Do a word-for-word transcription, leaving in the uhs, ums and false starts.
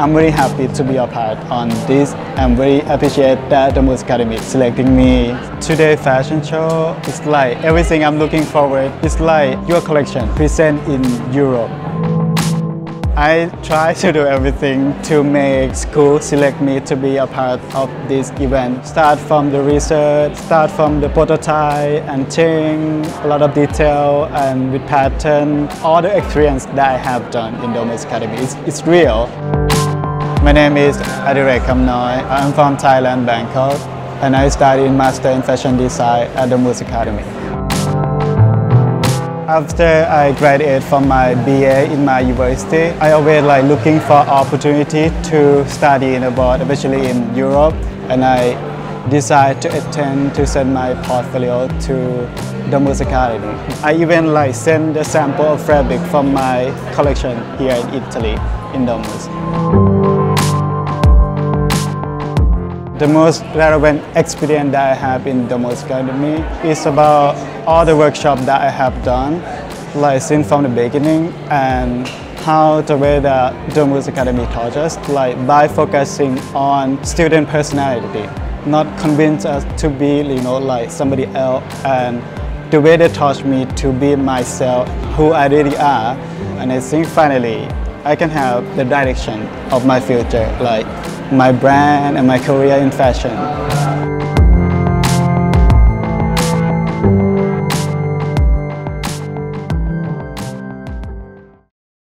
I'm very happy to be a part on this. I'm very appreciate that Domus Academy selecting me. Today fashion show is like everything I'm looking forward. It's like your collection present in Europe. I try to do everything to make school select me to be a part of this event. Start from the research, start from the prototype and change a lot of detail and with pattern. All the experience that I have done in Domus Academy, it's, it's real. My name is Adirek Kamnoi. I'm from Thailand, Bangkok, and I studied Master in Fashion Design at Domus Academy. After I graduated from my B A in my university, I always like looking for opportunity to study in abroad, especially in Europe, and I decided to attend to send my portfolio to Domus Academy. I even like send a sample of fabric from my collection here in Italy, in Domus. The most relevant experience that I have in Domus Academy is about all the workshops that I have done, like since from the beginning, and how the way that Domus Academy taught us, like by focusing on student personality, not convince us to be, you know, like somebody else, and the way they taught me to be myself, who I really are, and I think finally I can have the direction of my future, like my brand and my career in fashion.